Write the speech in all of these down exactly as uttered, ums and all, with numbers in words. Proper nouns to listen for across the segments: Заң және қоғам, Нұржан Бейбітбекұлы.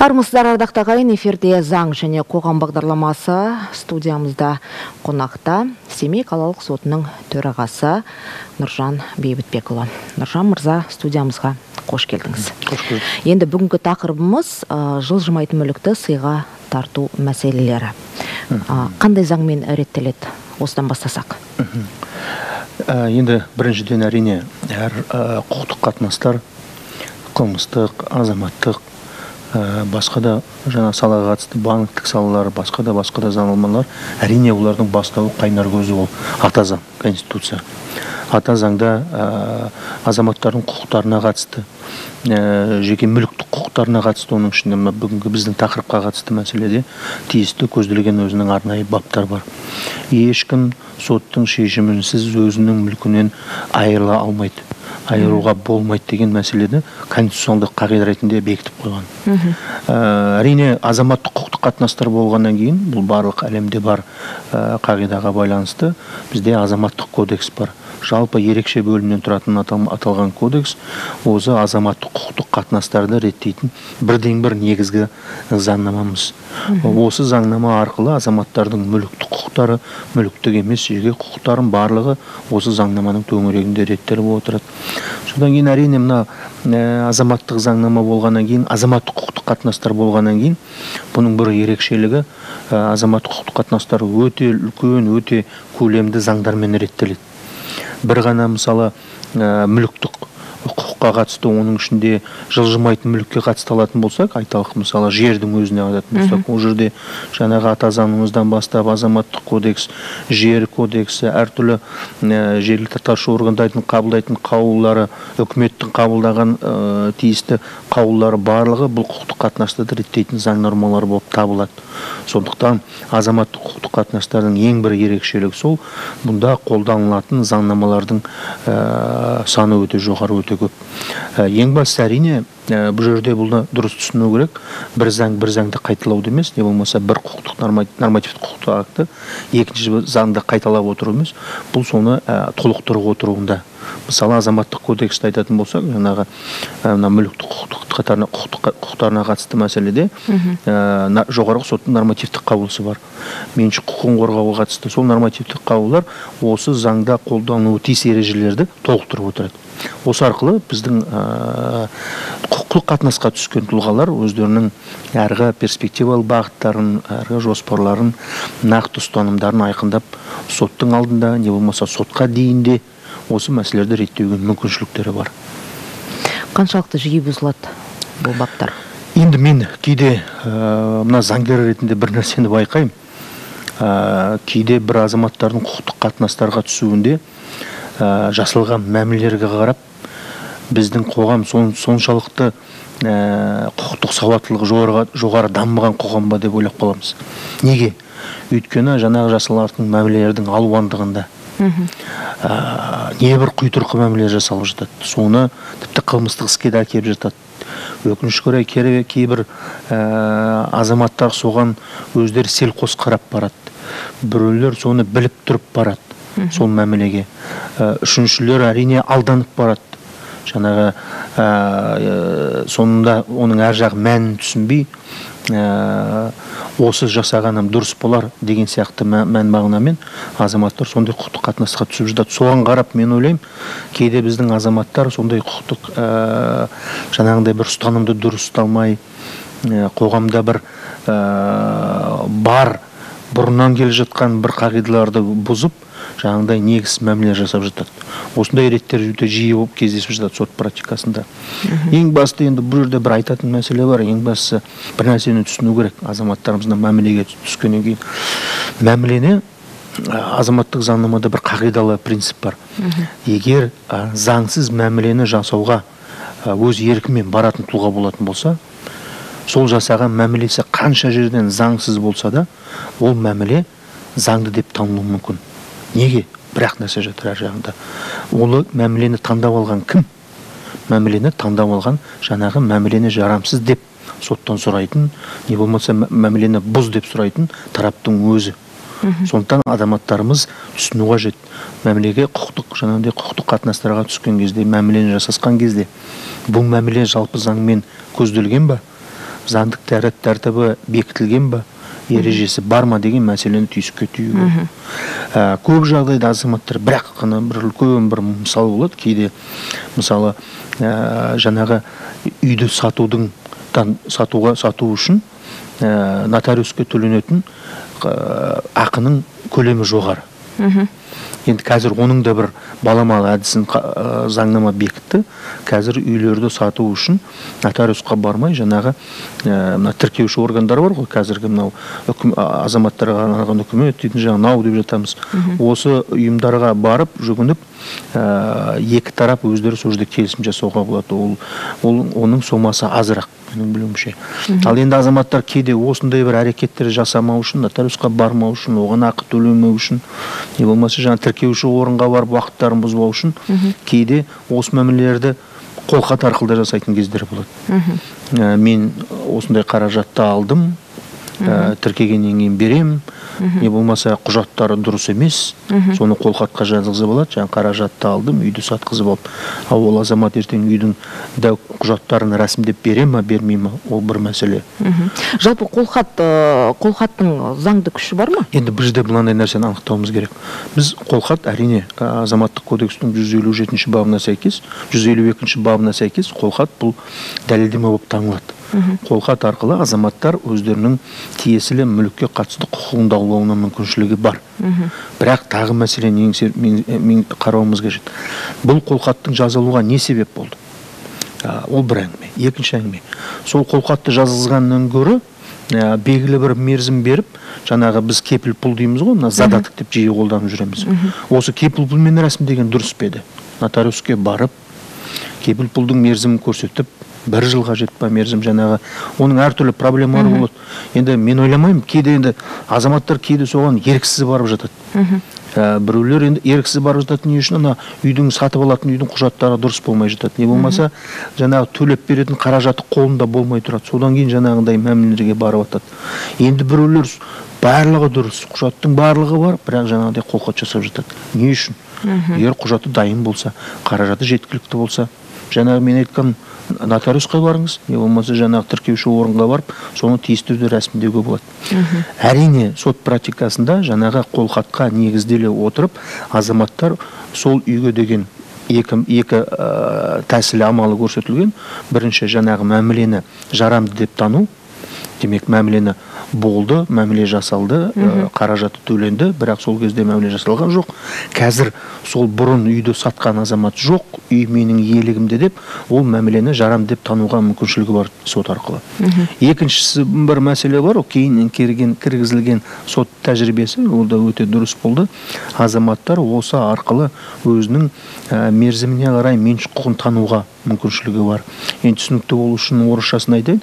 Армысыздар ардақты ағайын, эфирде заң және қоғам бағдарламасы, студиямызда қонақта Семей қалалық сотының төрағасы Нұржан Бейбітбекұлы. Нұржан мырза, студиямызға қош келдіңіз. Қош көрдік. Енді бүгінгі тақырыбымыз жылжымайтын мүлікті сыйға тарту мәселелері. Қандай заңмен реттеледі? Осыдан бастасақ. Енді біріншіден әрине әр құқықтық қатынастар қылмыстық, азаматтық басқа да жаңа салаға қатысты банктік салалар, басқа да басқа да заңнамалар, әрине олардың бастауы қайнар көзі ол ата заң, конституция. Ата заңда азаматтардың құқықтарына қатысты, жеке мүліктік құқықтарына қатысты, оның ішінде бүгінгі біздің тақырыпқа қатысты мәселеде тиісті көзделген өзінің арнайы баптар бар. Ешкім соттың шешімінсіз өзінің мүлкінен айырыла алмайды. Айыруға болмайды деген мәселені конституциялық қағида ретінде бекітіп қойған. Әрине азаматтық құқықтық қатынастар болғаннан кейін, бұл барлық әлемде бар қағидаға байланысты, бізде азаматтық кодекс бар. Жалпы ерекше бөлімнен тұратын аталған кодекс, осы азаматтық құқықтық қатынастарды реттейтін бірден бір негізгі заңнамамыз. Осы заңнама арқылы азаматтардың мүліктік құқықтары, мүліктік емес жеке құқықтарын барлығы осы заңнаманың төңірегінде реттеліп отырады. Содан кейін әрине мына азаматтық заңнама болғаннан кейін, азаматтық құқықтық қатынастар болғаннан кейін, бұның бір ерекшелігі азаматтық құқықтық қатынастар өте үлкен, өте көлемді заңдармен реттеледі. Бір ғана мысалы мүліктік құқыққа қатысты, оның ішінде жылжымайтын мүлікке қатысты алатын болсақ, айталық мысалы жердің өзіне алатын болсақ, ол жерде жаңағы ата заңымыздан бастап азаматтық кодекс, жер кодексі, әртүрлі жергілікті атқарушы органдардың қабылдайтын қаулылары, үкіметтің қабылдаған тиісті қаулылары барлығы бұл құқықтық қатынастарды реттейтін заң нормалары болып табылады. Сондықтан азаматтық құқықтық қатынастардың ең бір ерекшелігі сол, бұнда қолданылатын заңнамалардың саны өте жоғары, өте көп. Ең басты әрине бұл жерде бұны дұрыс түсіну керек, бір заң бір заңды қайталауды емес, не болмаса бір құқықтық нормативтік құқықтық акті екінші заңды қайталап отыру емес, бұл соны толықтырып отыруында. Мысалы азаматтық кодексті айтатын болсақ, жаңағы мүліктік құқықтарына қатысты мәселеде жоғарғы соттың нормативтік қаулысы бар. Меншік құқығын қорғауға қатысты сол нормативтік қаулылар осы заңда қолданылуы тиіс ережелерді толықтырып отырады. Осы арқылы біздің құқықтық қатынасқа түскен тұлғалар өздерінің әргі перспективалы бағыттарын, әргі жоспарларын, нақты ұстанымдарын айқындап соттың алдында, не болмаса сотқа дейінде осы мәселелерді реттеуге мүмкіншіліктері бар. Қаншалықты жиі бұзылады бұл баптар? Енді мен кейде мына заңгер ретінде бір нәрсені байқаймын. Кейде бір азаматтардың құқықтық қатынастарға түсуінде жасалған мәмілерге қарап, біздің қоғам соншалықты құқықтық сауаттылығы жоғары дамыған қоғам ба деп ойлап қаламыз. Неге? Өйткені жаңағы жасалатын мәмілердің алуандығында небір құйтырқы мәмілер жасалып жатады. Соны тіпті қылмыстық іске де әкеліп жатады. Өкінішке орай кейбір азаматтар соған өздері селқос қарап барады. Біреулер соны біліп тұрып барады. Сол мәмілеге. Үшіншілер әрине алданып барады. Жаңағы соңында оның әр жағы мәнін түсінбей, осы жасағаным дұрыс болар деген сияқты мән бағынамен азаматтар сондай құқықтық қатынасқа түсіп жатады. Соған қарап мен ойлаймын, кейде біздің азаматтар сондай құқықтық жаңағындай бір ұстанымды дұрыс ұсталмай, қоғамда бір бар бұрыннан келе жатқан бір қағидаларды бұзып, жаңағындай негізсіз мәмілер жасап жатады. Осындай реттер өте жиі болып кездесіп жатады сот практикасында. Ең басты, енді бұл жерде бір айтатын мәселе бар, ең бастысы бір нәрсені түсіну керек. Азаматтарымыздың мәмілеге түскеннен кейін, мәмілені азаматтық заңнамада бір қағидалы принцип бар. Егер заңсыз мәмілені жасауға өз еркімен баратын тұлға болатын болса, сол жасаған мәмілесі қанша жерден заңсыз болса да, ол мәміле заңды деп танылуы мүмкін. Неге? Бірақ нәрсе жатыр әр жағында. Олы мәмілені таңдап алған кім? Мәмілені таңдап алған жаңағы мәмілені жарамсыз деп соттан сұрайтын, не болмаса мәмілені бұз деп сұрайтын тараптың өзі. Сондықтан азаматтарымыз түсіну қажет. Мәмілеге құқықтық, жаңағыдай құқықтық қатынастарға түскен кезде, мәмілені жасасқан кезде, бұл мәміле жалпы заңмен көзделген ба? заңдық тәртіп тәртібі бекітілген бе, ережесі бар ма деген мәселені түйсікке түйігі. Көп жағдайда азаматтар бірақ қана бір үлкен бір мысал болады, кейде мысалы жаңағы үйді сатудың сатуға сату үшін нотариуске төленетін ақының көлемі жоғары. Енді қазір оның да бір баламалы әдісін заңнама бекітті. Қазір үйлерді сату үшін нотариусқа бармай жаңағы мына тіркеуші органдар бар ғой, қазіргі мынау азаматтарға арналған үкімет дейтін жаңау деп жатамыз. Осы ұйымдарға барып жүгініп екі тарап өздері сол жерде келісім жасауға болады. Ол оның сомасы азырақ менің білуімше. Ал енді азаматтар кейде осындай бір әрекеттер жасамау үшін, нотариусқа бармау үшін, оған ақы төлемеу үшін, не болмаса жаңа тіркеуші орынға барып уақыттарын бұзбау үшін кейде осы мәмілелерді қолхат арқылы жасайтын кездер болады. Мен осындай қаражатты алдым, тіркегеннен кейін берем, не болмаса құжаттары дұрыс емес, соны қолхатқа жазғызып алады, жаңа қаражатты алдым, үйді сатқызып алып, ол азамат ертең үйдің дәу құжаттарын рәсімдеп бере ме, бермей ме, ол бір мәселе. Жалпы қолхат, қолхаттың заңды күші бар ма? Енді біз де мынандай нәрсені анықтауымыз керек. Біз қолхат әрине азаматтық кодекстің жүз елу жетінші бабына сәйкес, жүз елу екінші бабына сәйкес қолхат бұл дәлелдеме болып танылады. Қолхат арқылы азаматтар өздерінің тиесілі мүлікке қатысты құқығын даулауына мүмкіншілігі бар. Бірақ тағы мәселені қарауымыз қажет. Бұл қолхаттың жазылуға не себеп болды? Ол бір әңгіме, екінші әңгіме. Сол қолхатты жазылғаннан гөрі белгілі бір мерзім беріп, жаңағы біз кепіл пұл дейміз ғой, задатық деп жиі қолданып жүреміз. Осы кепіл пұлмен рәсімдеген дұрыс пе? Нотариуске барып, кепіл пұлдың мерзімін көрсетіп, бір жылға жетпа мерзім жаңағы. Оның әртүрлі проблемалары болады. Енді мен ойламаймын, кейде енді азаматтар кейде соған еріксіз барып жатады. Біреулер енді еріксіз барып жатады не үшін? Ана үйдің сатып алатын үйдің құжаттары дұрыс болмай жатады. Не болмаса, жаңағы төлеп беретін қаражаты қолында болмай тұрады. Содан кейін жаңағындай мәмілелерге барып жатады. Енді біреулер барлығы дұрыс, құжаттың барлығы бар, бірақ жаңағыдай қолхат жасап жатады. Не үшін? Егер құжаты дайын болса, қаражаты жеткілікті болса, жаңағы мен айтқан нотариусқа барыңыз, не болмаса жаңағы тіркеуші орынға барып, соны тиісті рәсімдеуге болады. Әрине, сот практикасында жаңағы қолхатқа негізделе отырып, азаматтар сол үйге деген екі тәсілі амалы көрсетілген. Бірінші, жаңағы мәмілені жарамды деп тану, демек мәмілені болды, мәміле жасалды, қаражаты төленді, бірақ сол кезде мәміле жасалған жоқ. Қазір сол бұрын үйді сатқан азамат жоқ, үй менің иелігімде деп, ол мәмілені жарам деп тануға мүмкіншілігі бар сот арқылы. Екіншісі бір мәселе бар, кейін кіргізілген сот тәжірибесі, ол да өте дұрыс болды. Азаматтар осы арқылы өзінің мерзіміне қарай меншік құқығын тануға мүмкіншілігі бар. Енді түсінікті ол үшін орысшасын айтайын,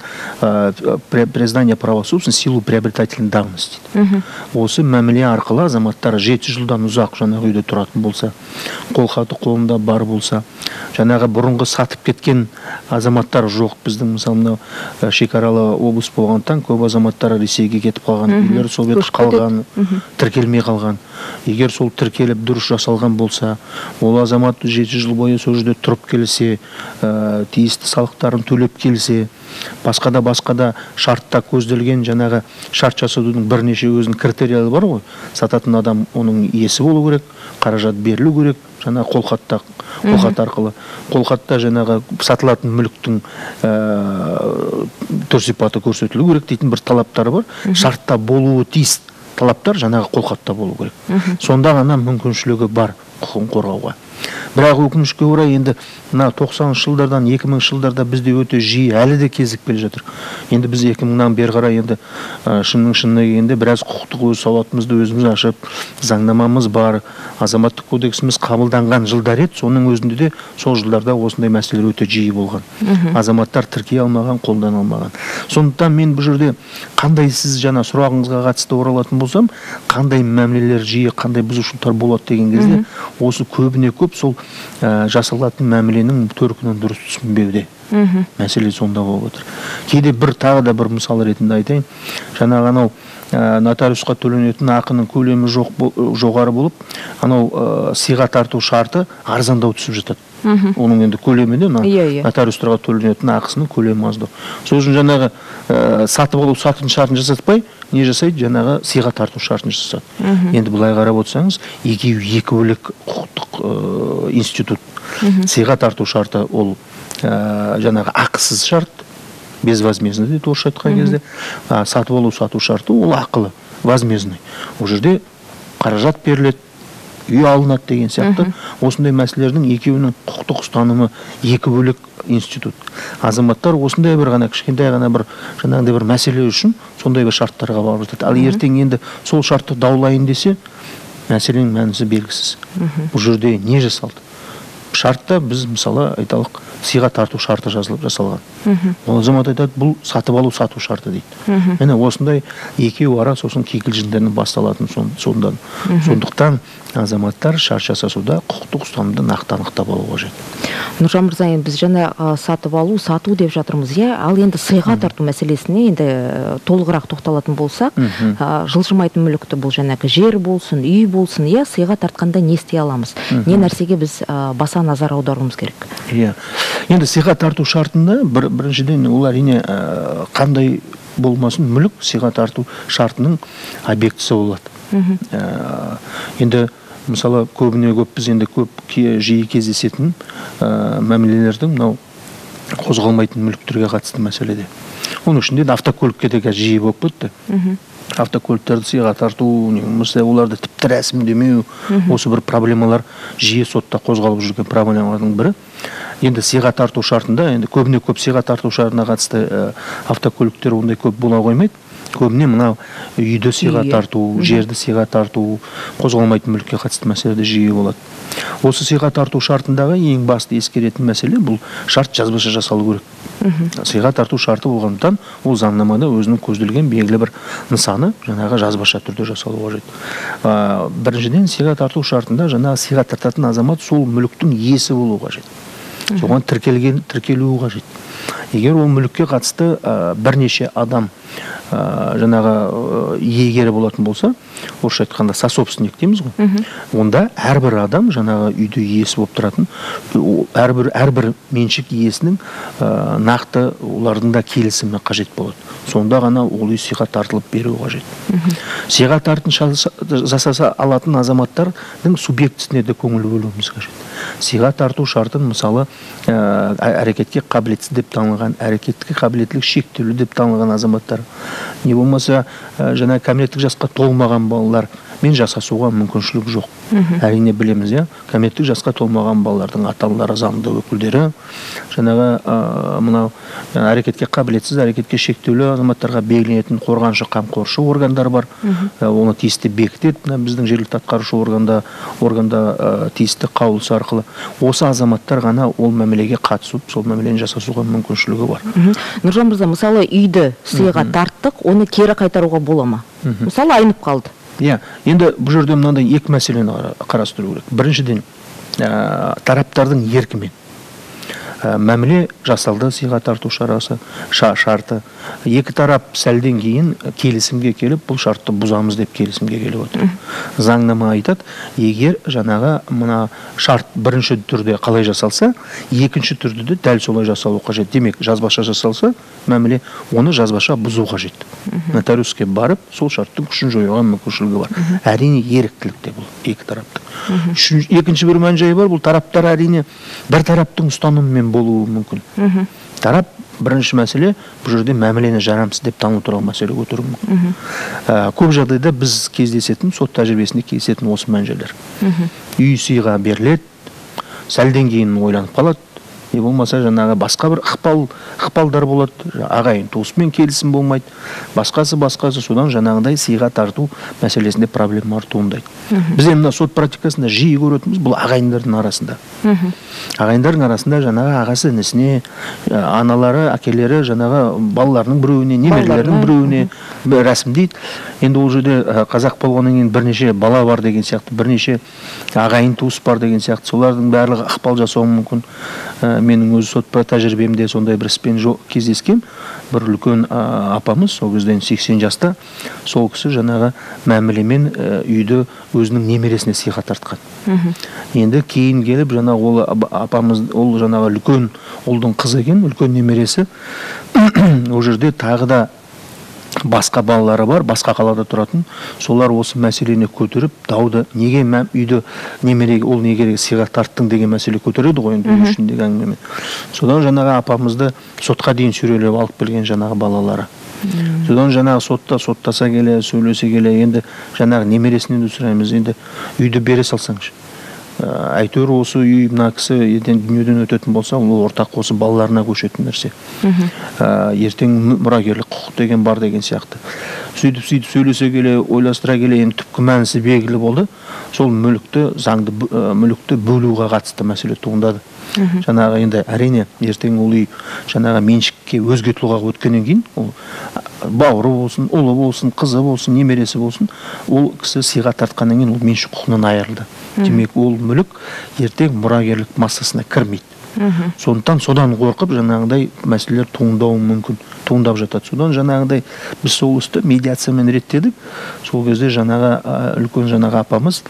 признание права собственности силу приобретательной давности. Осы мәміле арқылы азаматтар жеті жылдан ұзақ жаңағы үйде тұратын болса, қолхаты қолында бар болса, жаңағы бұрынғы сатып кеткен азаматтар жоқ. Біздің мысалы шекаралы облыс болғандықтан көп азаматтар Ресейге кетіп қалған, үйлер сол жерде қалған, тіркелмей қалған. Егер сол тіркеліп дұрыс жасалған болса, ол азамат жеті жыл бойы сол жерде тұрып келсе, тиісті салықтарын төлеп келсе, басқа да басқа да шартта көзделген жаңағы шарт жасаудың бірнеше өзінің критериялары бар ғой. Сататын адам оның иесі болу керек, қаражат берілу керек, жаңағы қолхатта қолхат арқылы. Қолхатта жаңағы сатылатын мүліктің түрсипаты көрсетілу керек дейтін бір талаптары бар. Шартта болуы тиіс талаптар жаңағы қолхатта болу керек. Сонда ғана мүмкіншілігі бар құқығын қорғауға. Бірақ өкінішке орай енді тоқсаныншы жылдардан екі мыңыншы жылдарда бізде өте жиі әлі де кезік келе жатыр. Енді біз екі мыңнан бері қарай енді шынның шынына келгенде біраз құқықтық өз сауатымызды өзіміз ашып, заңнамамыз бар, азаматтық кодексіміз қабылданған жылдар еді, соның өзінде де сол жылдарда осындай мәселелер өте жиі болған. Азаматтар тіркей алмаған, қолдан алмаған. Сондықтан мен бұл жерде қандай сіз жаңа сұрағыңызға қатысты оралатын болсам, қандай мәмілелер жиі, қандай бұзушылықтар болады деген кезде, осы көбіне көп сол жасалатын мәміленің төркінін дұрыс түсінбеуде. Мәселе сонда болып отыр. Кейде бір тағы да бір мысал ретінде айтайын. Жаңағы анау нотариусқа төленетін ақының көлемі жоғары болып, анау сыйға тарту шарты арзандау түсіп жатады. Onun endi kölömünde notarius turağa töленетін ақысының көлемі азды. Сол үшін жаңағы сатып алу сатып шартын жасатпай, не жасайды? Жаңағы сыйға тарту шартын жасады. Енді бұлай қарап отырсаңыз, екеуі екі бөлек құқықтық институт. Сыйға тарту шарты ол жаңағы ақысыз шарт, безвозмездный деп орысша айтқан кезде, сатып алу сату шарты ол ақылы, возмездный. Ол жерде қаражат беріледі. Үй алынат деген сияқты. Осындай мәселердің екеуінің құқықтық ұстанымы екі бөлек институт. Азаматтар осындай бір ғана кішкентай ғана бір жаңағыдай бір мәселе үшін сондай бір шарттарға барып жатады. Ал ертең енді сол шартты даулайын десе, мәселенің мәнісі белгісіз. Бұл жерде не жасалды? Шартта біз мысалы айталық сыйға тарту шарты жазылып жасалған. Ол азамат айтады, бұл сатып алу сату шарты дейді. Міне осындай екеуі ара сосын кикілжіндерінің басталатын сондан. Сондықтан азаматтар шарт жасасуда құқықтық ұстанымды нақты анықтап алу қажет. Нұржан мырза, біз жаңа сатып алу, сату деп жатырмыз, иә, ал енді сыйға тарту мәселесіне енді толығырақ тоқталатын болсақ, жылжымайтын мүлікті бұл жаңағы жер болсын, үй болсын, иә, сыйға тартқанда не істей аламыз? Не нәрсеге біз баса назар аударуымыз керек? Иә. Енді сыйға тарту шартында біріншіден олар ене қандай болмасын мүлік сыйға тарту шартының объектісі болады. Енді мысалы көбіне көп біз енді көп жиі кездесетін мәмілелердің мынау қозғалмайтын мүліктерге қатысты мәселеде. Оның ішінде автокөлікке де жиі болып кетті. Автокөліктерді сыйға тарту, немесе оларды тіпті рәсімдемеу, осы бір проблемалар жиі сотта қозғалып жүрген проблемалардың бірі. Енді сыйға тарту шартында, енді көбіне көп сыйға тарту шартына қатысты автокөліктер ондай көп бола қоймайды. Көбіне мына үйді сыйға тарту, жерді сыйға тарту, қозғалмайтын мүлікке қатысты мәселеде жиі болады. Осы сыйға тарту шартындағы ең басты ескеретін мәселе бұл шарт жазбаша жасалу керек. Сыйға тарту шарты болғандықтан ол заңнамада өзінің көзделген белгілі бір нысаны жаңағы жазбаша түрде жасалу қажет. Біріншіден сыйға тарту шартында жаңағы сыйға тартатын азамат сол мүліктің иесі болу қажет. Соған тіркелуі қажет. Егер ол мүлікке қатысты бірнеше адам жаңағы иегері болатын болса, орысша айтқанда сасобственник дейміз ғой. Онда әрбір адам жаңағы үйді иесі болып тұратын, әрбір меншік иесінің нақты олардың да келісімі қажет болады. Сонда ғана ол үй сыйға тартылып беру қажет. Сыйға тартын жасаса алатын азаматтардың субъектісіне де көңіл бөлуіміз қажет. Сыйға тарту шартын мысалы әрекетке қабілетсіз деп танылған, әрекетке қабілеттілік шектеулі деп танылған азаматтар, не болмаса жаңа кәмелеттік жасқа толмаған балалар мен жасасуға мүмкіншілік жоқ. Әрине білеміз, иә, кәмелеттік жасқа толмаған балалардың ата-аналары заңды өкілдері, жаңағы мынау әрекетке қабілетсіз, әрекетке шектеулі азаматтарға белгіленетін қорғаншы, қамқоршы органдар бар. Оны тиісті бекітеді біздің жергілікті атқарушы органда, органда тиісті қаулысы арқылы. Осы азаматтар ғана ол мәмілеге қатысып, сол мәмілені жасасуға мүмкіншілігі бар. Нұржан мырза, мысалы үйді сыйға тарттық, оны кері қайтаруға бола ма? Мысалы айнып қалды. Иә, енді бұл жерде мынандай екі мәселені қарастыру керек. Біріншіден, тараптардың еркімен. Мәміле жасалды сыйға тарту шарасы, шарты. Екі тарап сәлден кейін келісімге келіп, бұл шартты бұзамыз деп келісімге келіп отыр. Заңнама айтады, егер жаңағы мына шарт бірінші түрде қалай жасалса, екінші түрде де дәл солай жасалу қажет. Демек, жазбаша жасалса, мәміле оны жазбаша бұзу қажет. Нотариуске барып, сол шарттың күшін жоюға мүмкіншілігі бар. Әрине еріктілікте бұл екі тараптың. Екінші бір мән жайы бар, бұл тараптар әрине бір тараптың ұстанымымен болуы мүмкін. Тарап бірінші мәселе, бұл жерде мәмілені жарамсыз деп тану туралы мәселе көтеруі мүмкін. Көп жағдайда біз кездесетін, сот тәжірибесінде кездесетін осы мәнжелер. Үй сыйға беріледі, сәлден кейін ойланып қалады, не болмаса жаңағы басқа бір ықпалдар болады, ағайын туысымен келісім болмайды, басқасы-басқасы, содан жаңағыдай сыйға тарту мәселесінде проблемалар туындайды. Біз енді сот практикасында жиі көретіміз бұл ағайындардың арасында. Ағайындардың арасында жаңағы ағасы інісіне, аналары, әкелері, жаңағы балаларының біреуіне, немерелерінің біреуіне, рәсімдейді. Енді ол жерде қазақ болғаннан кейін бірнеше бала бар деген сияқты, бірнеше ағайын туыс бар деген сияқты. Солардың барлығы ықпал жасауы мүмкін. Менің өз сотпа тәжірибемде сондай бір іспен кездескем. Бір үлкен апамыз, сол кезден сексен жаста, сол кісі жаңағы мәмілемен үйді өзінің немересіне сыйға тартқан. Енді кейін келіп жаңағы ол апамыз, ол жаңағы үлкен ұлдың қызы екен, үлкен немересі. Ол жерде тағы да басқа балалары бар, басқа қалада тұратын. Солар осы мәселені көтеріп, дауды неге мәм үйді немереге, ол негереге сыйға тарттың деген мәселе көтереді ғой енді үй ішіндегі әңгіме. Содан жаңағы апамызды сотқа дейін сөрелеп алып келген жаңағы балалары. Содан жаңағы сотта соттаса келе, сөйлесе келе, енді жаңағы немересінен де сұраймыз, енді үйді бере салсаңшы. Әйтеуір осы үй мына кісі ертең дүниеден өтетін болса, ол ортақ осы балаларына көшетін нәрсе. Ертең мұрагерлік құқық деген бар деген сияқты. Сөйтіп-сөйтіп сөйлесе келе, ойластыра келе, енді түпкі мәнісі белгілі болды. Сол мүлікті, заңды мүлікті бөлуге қатысты мәселе туындады. Жаңағы енді әрине ертең ол үй жаңағы меншікке өзге тұлғаға өткеннен кейін, ол бауыры болсын, ұлы болсын, қызы болсын, немересі болсын, ол кісі сыйға тартқаннан кейін ол меншік құқығынан айырылды. Демек, ол мүлік ертең мұрагерлік массасына кірмейді. Сондықтан содан қорқып жаңағыдай мәселелер туындауы мүмкін, туындап жатады. Содан жаңағыдай біз сол істі медиациямен реттедік. Сол кезде жаңағы үлкен жаңағы апамыз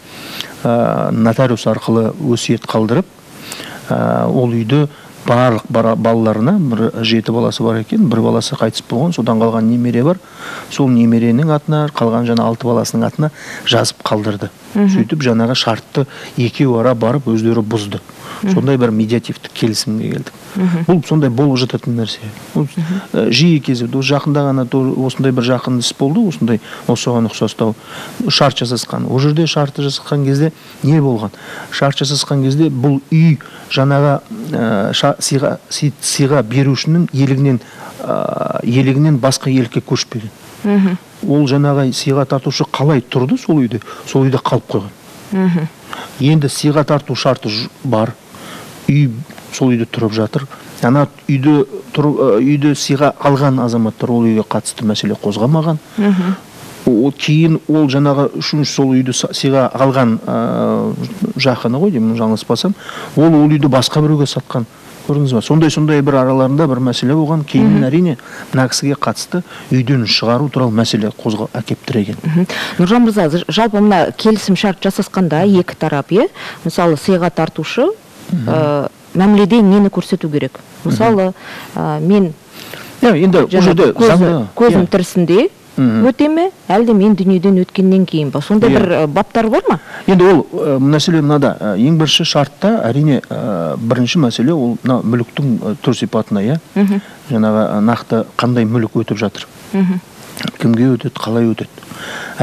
нотариус арқылы өсиет қалдырып, ол үйді барлық балаларына, бір жеті баласы бар екен, бір баласы қайтыс болған, содан қалған немере бар, сол немеренің атына, қалған жаңа алты баласының атына жазып қалдырды. Сөйтіп жаңағы шартты екеу ара барып өздері бұзды. Сондай бір медиативтік келісімге келдік. Бұл сондай болып жататын нәрсе. Жиі кездеседі. Жақында ғана осындай бір жақын іс болды, осындай осыған ұқсастау шарт жасасқан. Ол жерде шарт жасасқан кезде не болған? Шарт жасасқан кезде бұл үй жаңағы сыйға берушінің елігінен елігінен басқа елікке көшпеген. Ол жаңағы сыйға тартушы қалай тұрды сол үйде, сол үйде қалып қойған. Енді сыйға тарту шарты бар, үй сол үйде тұрып жатыр. Ана үйде үйде сыйға алған азаматтар ол үйге қатысты мәселе қозғамаған. Кейін ол жаңағы үшінші сол үйді сыйға алған жақыны ғой, деймін жаңылыспасам, ол ол үйді басқа біреуге сатқан. Сондай-сондай бір араларында бір мәселе болған, кейін әрине нақсыға қатысты үйден шығару туралы мәселе қозға әкептіреген. Нұржан мырза, жалпы мына келісім шарт жасасқанда екі тарап, мысалы, сыйға тартушы мәміледе нені көрсету керек? Мысалы, мен көзім тірісінде өтеме, әлде мен дүниеден өткеннен кейін ба? Сонда бір баптар бар ма? Енді ол мәселе мынада, ең бірінші шартта, әрине, бірінші мәселе ол мүліктің түр сипатына, жаңағы нақты қандай мүлік өтіп жатыр. Кімге өтеді, қалай өтеді.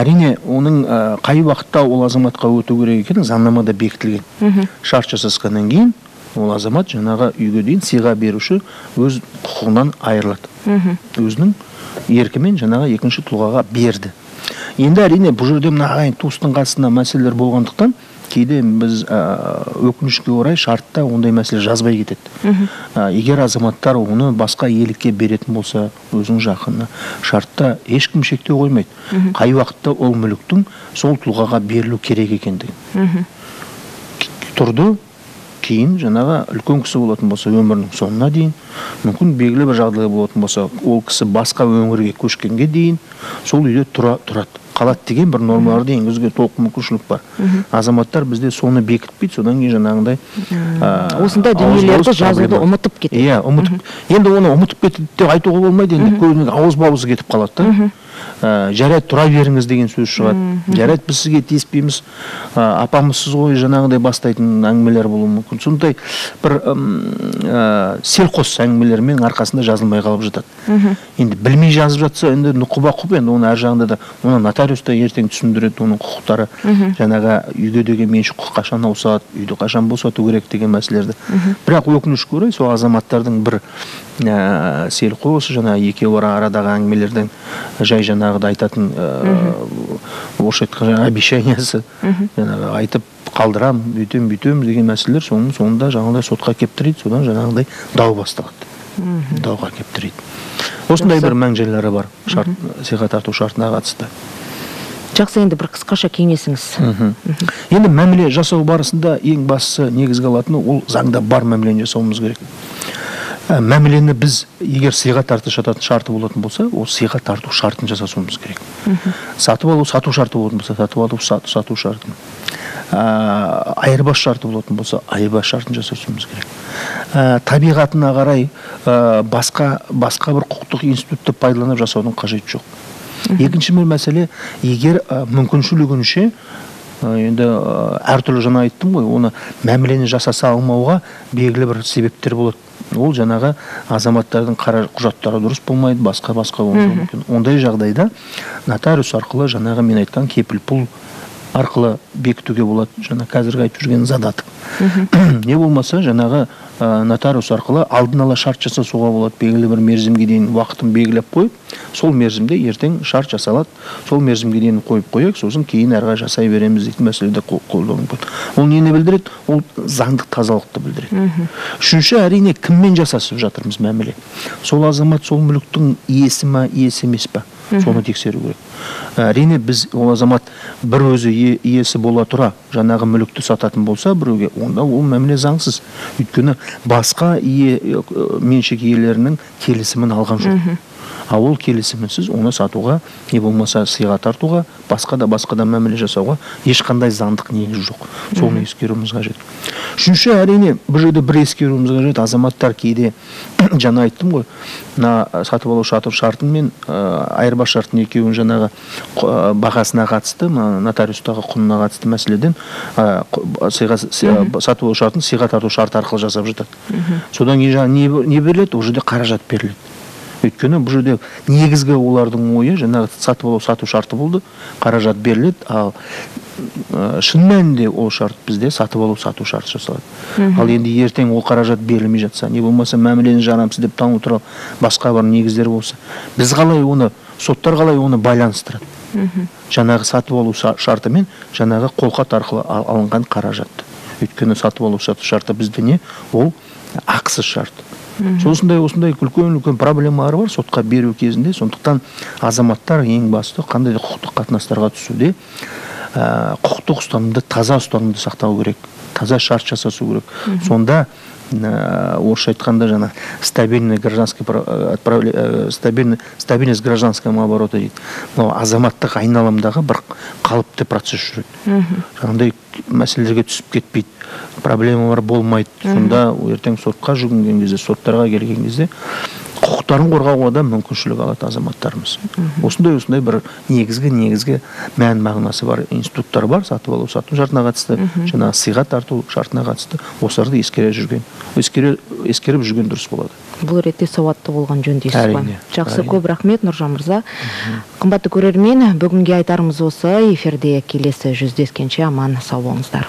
Әрине, оның қай уақытта ол азаматқа өту керек екені заңнамада бекітілген. Шарт жасасқаннан кейін ол азамат жаңағы үйге дейін сыйға беруші өз құқығынан айырылады. Өзінің еркімен жаңаға екінші тұлғаға берді. Енді әрине бұл жерде мына ағайын туыстың қатысында мәселелер болғандықтан кейде біз өкінішке орай шартта ондай мәселе жазбай кетеді. Егер азаматтар оны басқа елікке беретін болса, өзінің жақынына шартта ешкім шектеу қоймайды. Қай уақытта ол мүліктің сол тұлғаға берілу керек екендігін. Тұрды, кейін жаңағы үлкен кісі болатын болса, өмірінің соңына дейін, мүмкін белгілі бір жағдайы болатын болса, ол кісі басқа өңірге көшкенге дейін, сол үйде тұрады. Қалат деген бір нормаларды енгізге толық мүмкіншілік бар. Азаматтар бізде соны бекітпейді, содан кейін жаңағындай осындай дүниелерді жазуды ұмытып кетеді. Иә, ұмытып. Енді оны ұмытып кетеді деп айтуға болмайды, енді көбіне ауыз-бауызы кетіп қалады. Жарайды, тұра беріңіз деген сөз шығады. Жарайды, біз сізге тиіспейміз, апамызсыз ғой жаңағыдай бастайтын әңгімелер болуы мүмкін. Сондай бір селқос әңгімелермен арқасында жазылмай қалып жатады. Енді білмей жазып жатса, енді нұқып-ақып, енді оны әр жағында да, оны нотариуста ертең түсіндіреді, оның құқықтары, жаңағы үйге деген меншік құқық қашан ауысады, үйді қашан босату керек деген мәселелерді. Бірақ өкінішке орай, сол азаматтардың бір селқос, жаңағы екеуі арадағы әңгімелерден жай жаңағыда айтатын орысша обещаниясы айтып қалдырам, бүйтем-бүйтем деген мәселелер соңында жаңағыдай сотқа кептіреді, содан жаңағыдай дау басталады. дауға кептірейді. Осындай бір мәңжелері бар, сыйға тарту шартына қатысты. Жақсы, енді бір қысқаша кеңесіңіз. Енді мәміле жасау барысында ең бастысы негізгі алатыны ол заңда бар мәмілені жасауымыз керек. Мәмілені біз егер сыйға тарту шарты болатын болса, ол сыйға тарту шартын жасауымыз керек. Сатып алу сату шарты болатын болса, сатып алу сату шартын. Айырбас шарты болатын болса, айырбас шартын жасауымыз керек. Табиғатына қарай басқа басқа бір құқықтық институтты пайдаланып жасаудың қажеті жоқ. Екінші бір мәселе, егер мүмкіншілігінше, енді әртүрлі жаңа айттым ғой, оны мәмілені жасаса алмауға белгілі бір себептер болады. Ол жаңағы азаматтардың құжаттары дұрыс болмайды, басқа-басқа болуы мүмкін. Ондай жағдайда нотариус арқылы жаңағы мен айтқан кепіл пұл арқылы бекітуге болады, жаңа қазіргі айтып жүрген задатық. Не болмаса, жаңағы нотариус арқылы алдын ала шарт жасауға болады, белгілі бір мерзімге дейін уақытын белгілеп қойып, сол мерзімде ертең шарт жасалады, сол мерзімге дейін қойып қойық, сосын кейін әрі жасай береміз дейтін мәселеде қолданылып отыр. Ол нені білдіреді? Ол заңдық тазалықты білдіреді. Үшінші, әрине кіммен жасасып жатырмыз мәміле? Сол азамат сол мүліктің иесі ме, иесі емес пе? Соны тексеру керек. Әрине біз ол азамат бір өзі иесі бола тұра жаңағы мүлікті сататын болса біреуге, онда ол мәміле заңсыз. Өйткені басқа меншік иелерінің келісімін алған жоқ. А ол келісімінсіз оны сатуға, не болмаса сыйға тартуға, басқа да басқа да мәміле жасауға ешқандай заңдық негіз жоқ. Соны ескеруіміз қажет. Үшінші, әрине бұл жерде бір ескеруіміз қажет. Азаматтар кейде жаңа айттым ғой, мына сатып алу шартын мен айырбас шартын екеуін жаңағы бағасына қатысты, нотариустағы құнына қатысты мәселеден сатып алу шартын сыйға тарту шарты арқылы жасап жатады. Содан кейін не беріледі? Ол жерде қаражат беріледі. Өйткені бұл жерде негізгі олардың ойы жаңағы сатып алу сату шарты болды, қаражат беріледі, ал шын мәнінде ол шарт бізде сатып алу сату шарты жасалады. Ал енді ертең ол қаражат берілмей жатса, не болмаса мәмілені жарамсыз деп тану туралы басқа бар негіздер болса, біз қалай оны, соттар қалай оны байланыстырады? Жаңағы сатып алу шарты мен жаңағы қолхат арқылы алынған қаражатты. Өйткені сатып алу шарты бізде не? Ол ақысыз шарт. Осындай осындай үлкен-үлкен проблемалары бар сотқа беру кезінде. Сондықтан азаматтар ең басты қандай құқықтық қатынастарға түсуде құқықтық ұстанымды, таза ұстанымды сақтау керек, таза шарт жасасу керек. Сонда орысша айтқанда жаңа стабильность гражданского оборота дейді. Азаматтық айналамдағы бір қалыпты процесс жүреді. Жаңдай мәселелерге түсіп кетпейді, проблемалар болмайды. Сонда ертең сотқа жүгінген кезде, соттарға келген кезде құқықтарын қорғауға да мүмкіншілік алады азаматтарымыз. Осындай-осындай бір негізгі-негізгі мән мағынасы бар, институттар бар, сатып алу сату шартына қатысты, жаңа сыйға тарту шартына қатысты, осыларды ескере жүрген, ескеріп жүрген дұрыс болады. Бұл ретте сауатты болған жөн дейсіз ба? Жақсы, көп рахмет, Нұржан мырза. Қымбатты көрермен, бүгінге айтарымыз осы, эфирде келесі жүздескенше аман сау болыңыздар.